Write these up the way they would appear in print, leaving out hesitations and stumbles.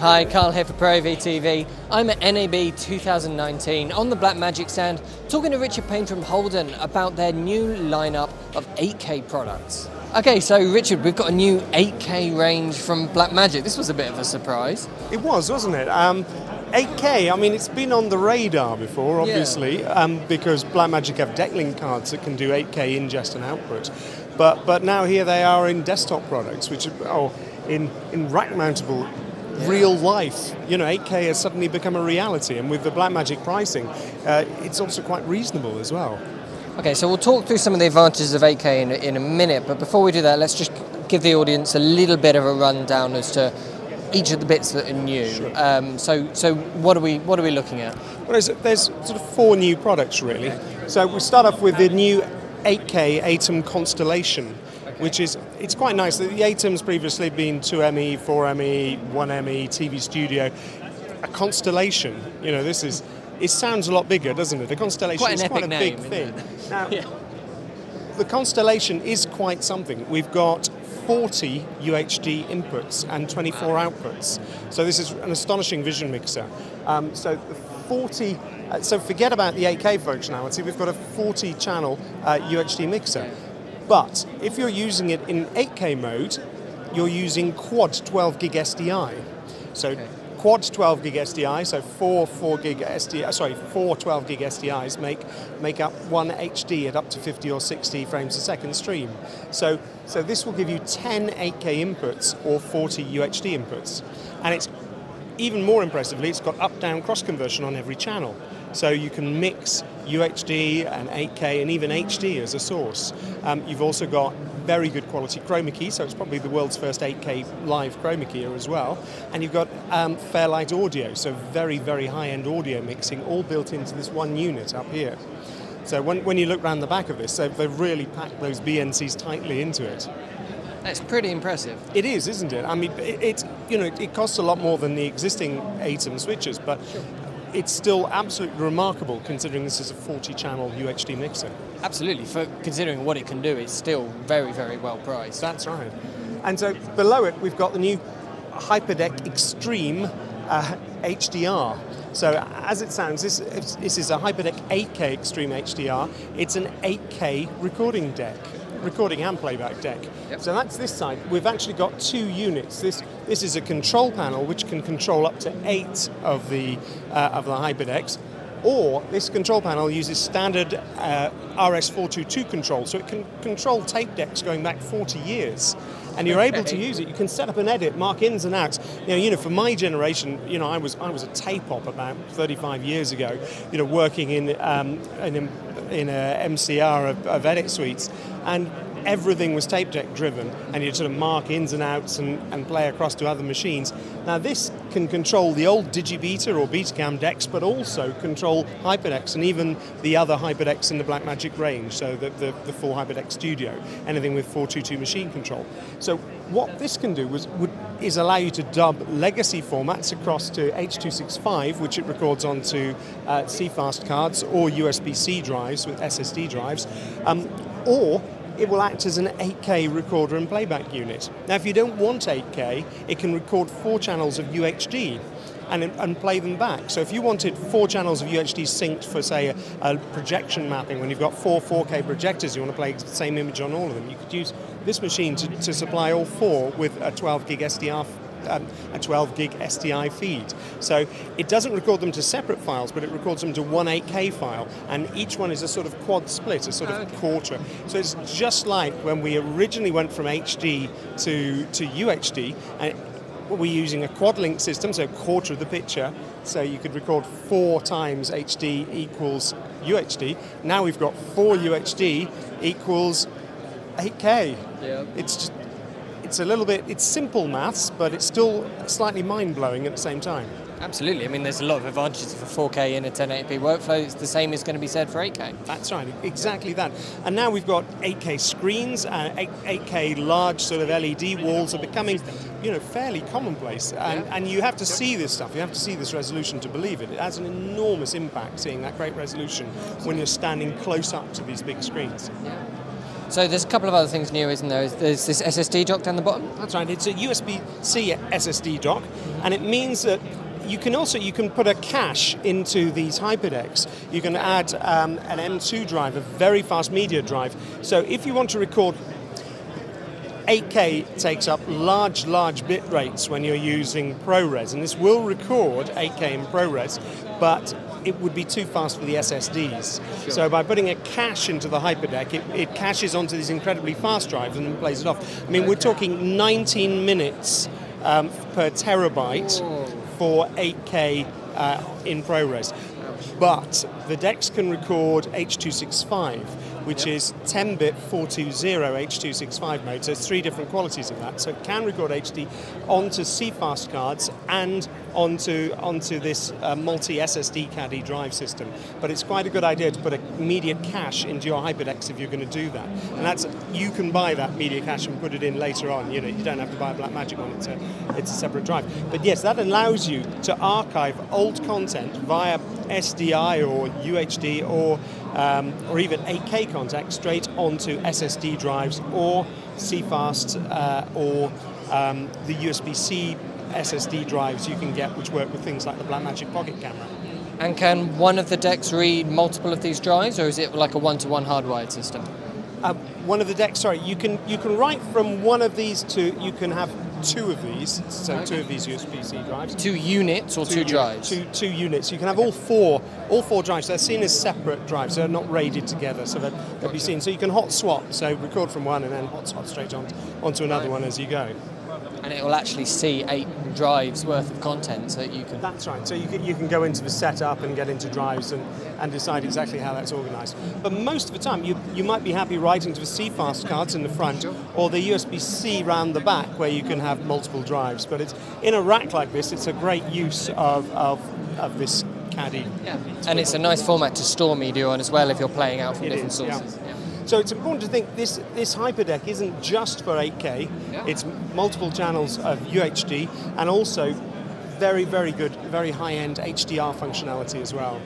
Hi, Carl here for ProAV TV. I'm at NAB 2019 on the Blackmagic stand talking to Richard Payne from Holden about their new lineup of 8K products. Okay, so Richard, we've got a new 8K range from Blackmagic. This was a bit of a surprise. It was, wasn't it? 8K, I mean, it's been on the radar before, obviously, because Blackmagic have deck link cards that can do 8K ingest and output. But now here they are in desktop products, which are in rack mountable. Real life, you know, 8K has suddenly become a reality, and with the Blackmagic pricing, it's also quite reasonable as well. Okay, so we'll talk through some of the advantages of 8K in a minute, but before we do that, let's just give the audience a little bit of a rundown as to each of the bits that are new. Sure. So what are we looking at? Well, there's sort of four new products really. Okay. So we start off with the new 8K ATEM Constellation. Which is, it's quite nice. The ATEM's previously been 2ME, 4ME, 1ME, TV Studio. A Constellation, you know, this is, it sounds a lot bigger, doesn't it? A Constellation is quite a big thing. Now, the Constellation is quite something. We've got 40 UHD inputs and 24 outputs. So this is an astonishing vision mixer. So forget about the 8K functionality, we've got a 40 channel UHD mixer. But if you're using it in 8K mode, you're using quad 12 gig SDI. So quad 12 gig SDI, so four 12 gig SDIs make up one HD at up to 50 or 60 frames a second stream. So this will give you 10 8K inputs or 40 UHD inputs. And it's even more impressively, it's got up-down cross-conversion on every channel. So you can mix UHD and 8K and even HD as a source. You've also got very good quality chroma key, so it's probably the world's first 8K live chroma keyer as well. And you've got Fairlight Audio, so very, very high-end audio mixing, all built into this one unit up here. So when you look around the back of this, they've really packed those BNCs tightly into it. That's pretty impressive. It is, isn't it? I mean, it costs a lot more than the existing ATEM switches, but it's still absolutely remarkable considering this is a 40-channel UHD mixer. Absolutely. For considering what it can do, it's still very, very well priced. That's right. And so below it, we've got the new Hyperdeck Extreme HDR. So as it sounds, this is a Hyperdeck 8K Extreme HDR. It's an 8K recording deck. Recording and playback deck. Yep. So that's this side. We've actually got two units. This is a control panel which can control up to 8 of the HyperDecks, or this control panel uses standard RS-422 control, so it can control tape decks going back 40 years. And you're able to use it. You can set up and edit, mark ins and outs. You know, for my generation, you know, I was a tape op about 35 years ago. You know, working in a MCR of edit suites, and everything was tape deck driven, and you'd sort of mark ins and outs and play across to other machines. Now this can control the old Digibeta or Betacam decks, but also control HyperDecks and even the other HyperDecks in the Blackmagic range, so the full HyperDeck Studio, anything with 422 machine control. So what this can do is allow you to dub legacy formats across to H.265, which it records onto CFast cards or USB-C drives with SSD drives, or it will act as an 8K recorder and playback unit. Now if you don't want 8K, it can record 4 channels of UHD and play them back. So if you wanted 4 channels of UHD synced for, say, a projection mapping, when you've got 4 4K projectors, you want to play the same image on all of them, you could use this machine to supply all 4 with a 12 gig SDR a 12 gig SDI feed. So it doesn't record them to separate files, but it records them to one 8K file, and each one is a sort of quad split, a sort of quarter. So it's just like when we originally went from HD to UHD, and we're using a quad link system, so a quarter of the picture, so you could record 4 times HD equals UHD. Now we've got 4 UHD equals 8K. Yeah. It's a little bit, it's simple maths, but it's still slightly mind-blowing at the same time. Absolutely. I mean, there's a lot of advantages for 4K in a 1080p workflow. It's the same is going to be said for 8K. That's right, exactly that. And now we've got 8K screens and 8K large sort of LED walls are becoming, you know, fairly commonplace. And you have to see this stuff, you have to see this resolution to believe it. It has an enormous impact, seeing that great resolution when you're standing close up to these big screens. Yeah. So there's a couple of other things new, isn't there? There's this SSD dock down the bottom. That's right. It's a USB-C SSD dock, and it means that you can put a cache into these HyperDecks. You can add an M2 drive, a very fast media drive. So if you want to record, 8K takes up large bit rates when you're using ProRes, and this will record 8K in ProRes, but it would be too fast for the SSDs. Sure. So by putting a cache into the HyperDeck, it caches onto these incredibly fast drives and then plays it off. I mean, okay. We're talking 19 minutes per terabyte. Ooh. For 8K in ProRes. But the decks can record H.265, which is 10-bit 420 H.265 mode, so it's three different qualities of that. So it can record HD onto CFast cards and onto this multi-SSD caddy drive system. But it's quite a good idea to put a media cache into your HyperDecks if you're going to do that. And that's, you can buy that media cache and put it in later on. You know, you don't have to buy a Blackmagic one, it's a separate drive. But yes, that allows you to archive old content via SDI or UHD or even 8K content straight onto SSD drives or CFast or the USB-C SSD drives you can get, which work with things like the Blackmagic Pocket Camera. And can one of the decks read multiple of these drives, or is it like a one-to-one hardwired system? One of the decks, sorry, you can write from one of these to, you can have two of these, so okay. Two of these USB-C drives. Two units or two drives? Two units. You can have okay. all four drives. They're seen as separate drives. They're not raided together, so they'll be seen. So you can hot swap, so record from one and then hot swap straight onto another one as you go. And it will actually see 8 drives worth of content, so that you can... That's right. So you can go into the setup and get into drives and decide exactly how that's organised. But most of the time, you might be happy writing to the CFast cards in the front or the USB-C round the back where you can have multiple drives. But it's in a rack like this, it's a great use of this caddy. Yeah. And it's a nice format to store media on as well if you're playing out from different sources. Yeah. Yeah. So it's important to think this HyperDeck isn't just for 8K, it's multiple channels of UHD and also very, very good, very high-end HDR functionality as well.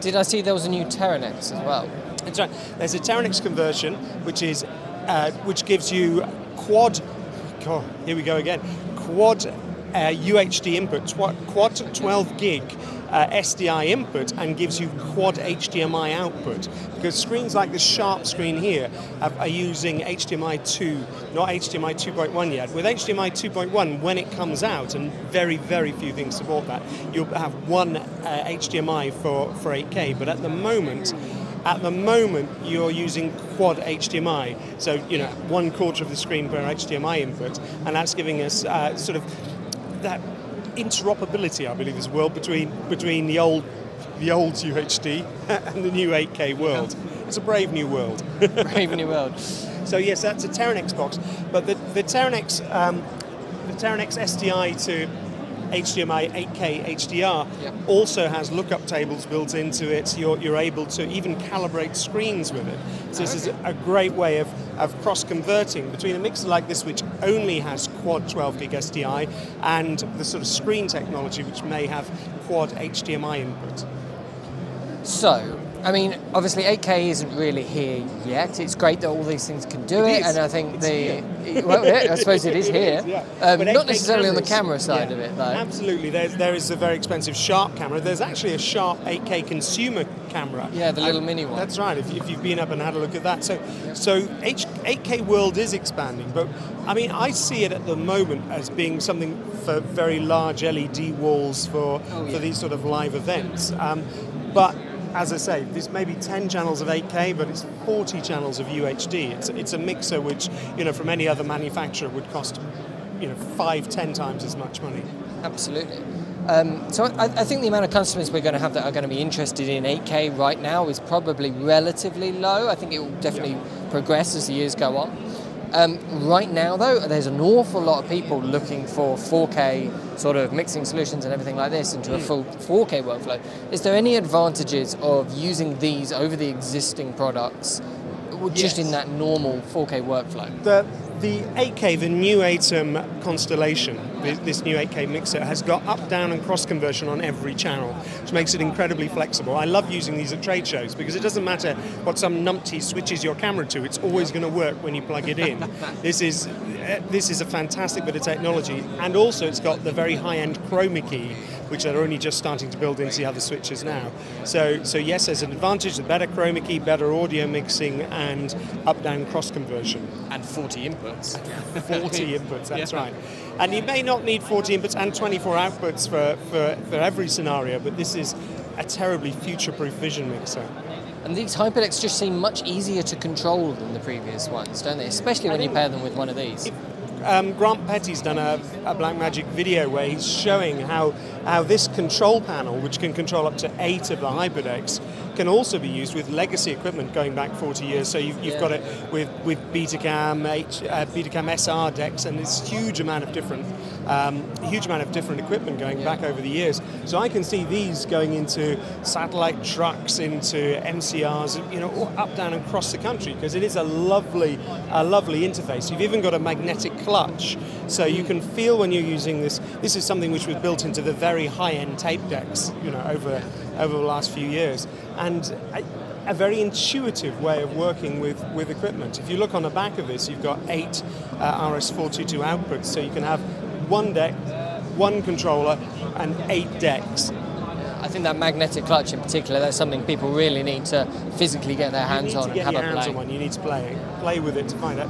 Did I see there was a new Teranex as well? That's right. There's a Teranex conversion, which gives you quad... God, here we go again. Quad UHD input, quad 12 gig. SDI input and gives you quad HDMI output, because screens like the Sharp screen here are using HDMI 2, not HDMI 2.1 yet. With HDMI 2.1, when it comes out, and very, very few things support that, you'll have one HDMI for 8K, but at the moment, you're using quad HDMI, so you know 1/4 of the screen per HDMI input, and that's giving us sort of that interoperability, I believe, as well between the old UHD and the new 8K world. It's a brave new world. Brave new world. So yes, that's a Teranex box, but the Teranex SDI to HDMI 8K HDR also has lookup tables built into it. You're able to even calibrate screens with it. So this is a great way of cross-converting between a mixer like this, which only has quad 12 gig SDI, and the sort of screen technology, which may have quad HDMI input. So, I mean, obviously 8K isn't really here yet. It's great that all these things can do it, and I think I suppose it is here. Not necessarily on the camera side of it, though. Absolutely. There is a very expensive Sharp camera. There's actually a Sharp 8K consumer camera. Yeah, the little mini one. That's right, if you've been up and had a look at that. So 8K world is expanding, but I mean, I see it at the moment as being something for very large LED walls for these sort of live events. But as I say, there's maybe 10 channels of 8K, but it's 40 channels of UHD. It's a mixer which, you know, from any other manufacturer would cost, you know, 5-10 times as much money. Absolutely. So I think the amount of customers we're going to have that are going to be interested in 8K right now is probably relatively low. I think it will definitely progress as the years go on. Right now, though, there's an awful lot of people looking for 4K sort of mixing solutions and everything like this into a full 4K workflow. Is there any advantages of using these over the existing products just in that normal 4K workflow? The 8K, the new ATEM Constellation, this new 8K mixer, has got up, down and cross conversion on every channel, which makes it incredibly flexible. I love using these at trade shows because it doesn't matter what some numpty switches your camera to, it's always going to work when you plug it in. This is a fantastic bit of technology, and also it's got the very high-end chroma key, which they're only just starting to build into the other switches now. So yes, there's an advantage of better chroma key, better audio mixing, and up-down cross-conversion. And 40 inputs. 40 inputs, that's right. And you may not need 40 inputs and 24 outputs for every scenario, but this is a terribly future-proof vision mixer. And these HyperDecks just seem much easier to control than the previous ones, don't they? Especially when you pair them with one of these. Grant Petty's done a Blackmagic video where he's showing how this control panel, which can control up to 8 of the HyperDecks, can also be used with legacy equipment going back 40 years. So you've got it with Betacam SR decks, and this huge amount of different equipment going back over the years. So I can see these going into satellite trucks, into MCRs, you know, up, down, and across the country, because it is a lovely interface. You've even got a magnetic clutch, so you can feel when you're using this. This is something which was built into the very high-end tape decks, you know, over the last few years, and a very intuitive way of working with equipment. If you look on the back of this, you've got 8 RS-422 outputs, so you can have one deck, one controller, and 8 decks. I think that magnetic clutch in particular, that's something people really need to physically get their hands on and have a play. You need to get your hands on one, you need to play with it to find out.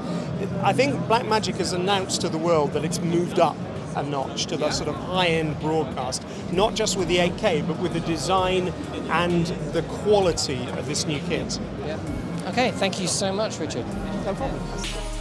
I think Blackmagic has announced to the world that it's moved up a notch to that sort of high-end broadcast, not just with the 8K, but with the design and the quality of this new kit. Yeah. Okay, thank you so much, Richard. No problem.